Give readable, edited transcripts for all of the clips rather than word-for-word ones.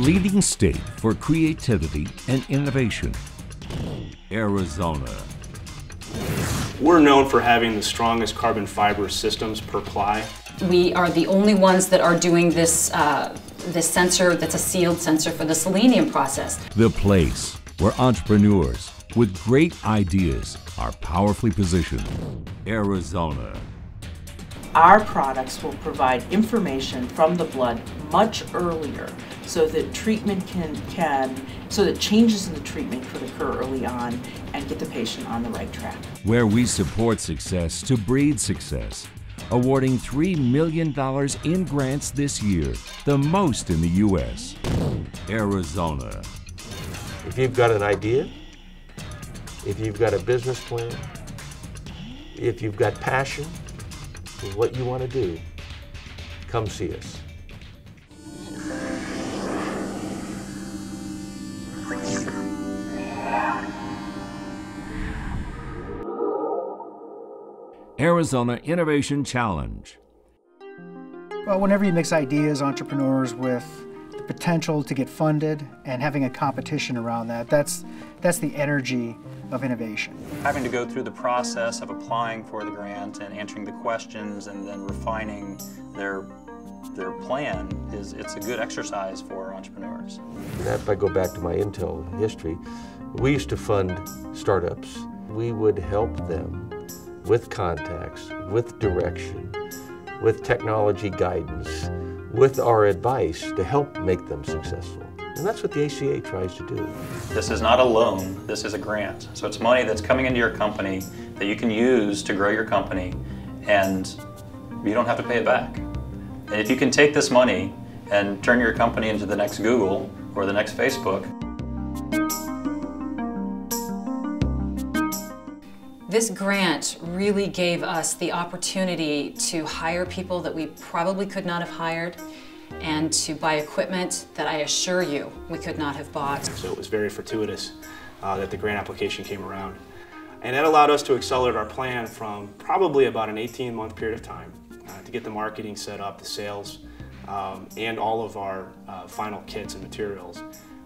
the leading state for creativity and innovation, Arizona. We're known for having the strongest carbon fiber systems per ply. We are the only ones that are doing this, this sensor that's a sealed sensor for the selenium process. The place where entrepreneurs with great ideas are powerfully positioned, Arizona. Our products will provide information from the blood much earlier so that treatment so that changes in the treatment could occur early on and get the patient on the right track. Where we support success to breed success, awarding $3 million in grants this year, the most in the U.S., Arizona. If you've got an idea, if you've got a business plan, if you've got passion, with what you want to do, come see us. Arizona Innovation Challenge. Well, whenever you mix ideas, entrepreneurs with the potential to get funded and having a competition around that, that's the energy of innovation. Having to go through the process of applying for the grant and answering the questions and then refining their plan, it's a good exercise for entrepreneurs. If I go back to my Intel history, we used to fund startups. We would help them with contacts, with direction, with technology guidance, with our advice to help make them successful. And that's what the ACA tries to do. This is not a loan, this is a grant. So it's money that's coming into your company that you can use to grow your company, and you don't have to pay it back. And if you can take this money and turn your company into the next Google or the next Facebook. This grant really gave us the opportunity to hire people that we probably could not have hired, and to buy equipment that I assure you we could not have bought. So it was very fortuitous that the grant application came around. And that allowed us to accelerate our plan from probably about an 18-month period of time to get the marketing set up, the sales, and all of our final kits and materials.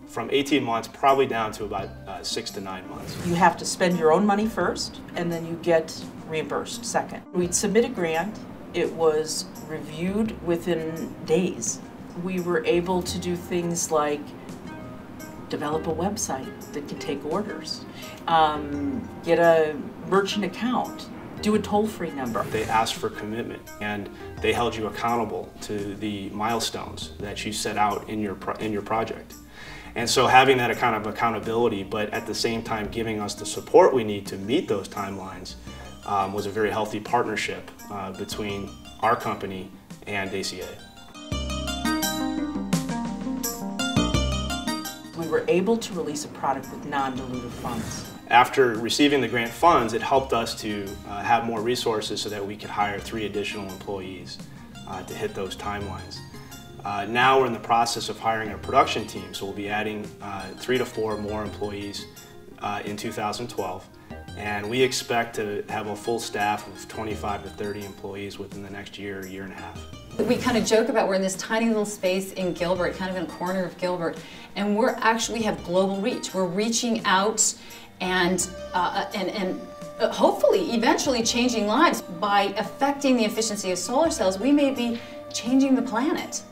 From 18 months probably down to about 6 to 9 months. You have to spend your own money first, and then you get reimbursed second. We'd submit a grant. It was reviewed within days. We were able to do things like develop a website that could take orders, get a merchant account, do a toll-free number. They asked for commitment, and they held you accountable to the milestones that you set out in your project. And so having that kind of accountability, but at the same time giving us the support we need to meet those timelines, was a very healthy partnership between our company and ACA. We were able to release a product with non-dilutive funds. After receiving the grant funds, it helped us to have more resources so that we could hire 3 additional employees to hit those timelines. Now we're in the process of hiring a production team, so we'll be adding 3 to 4 more employees in 2012. And we expect to have a full staff of 25 to 30 employees within the next year, year and a half. We kind of joke about we're in this tiny little space in Gilbert, kind of in a corner of Gilbert, and we're actually, we have global reach. We're reaching out and hopefully eventually changing lives. By affecting the efficiency of solar cells, we may be changing the planet.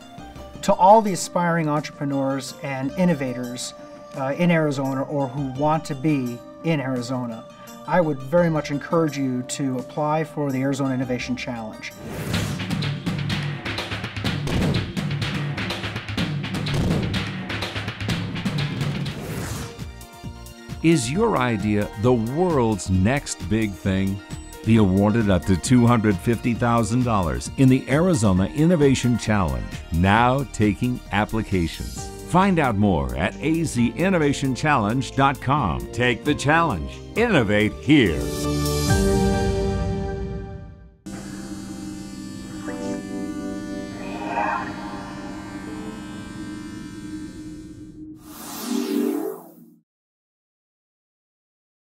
To all the aspiring entrepreneurs and innovators in Arizona, or who want to be in Arizona, I would very much encourage you to apply for the Arizona Innovation Challenge. Is your idea the world's next big thing? Be awarded up to $250,000 in the Arizona Innovation Challenge, now taking applications. Find out more at azinnovationchallenge.com. Take the challenge. Innovate here.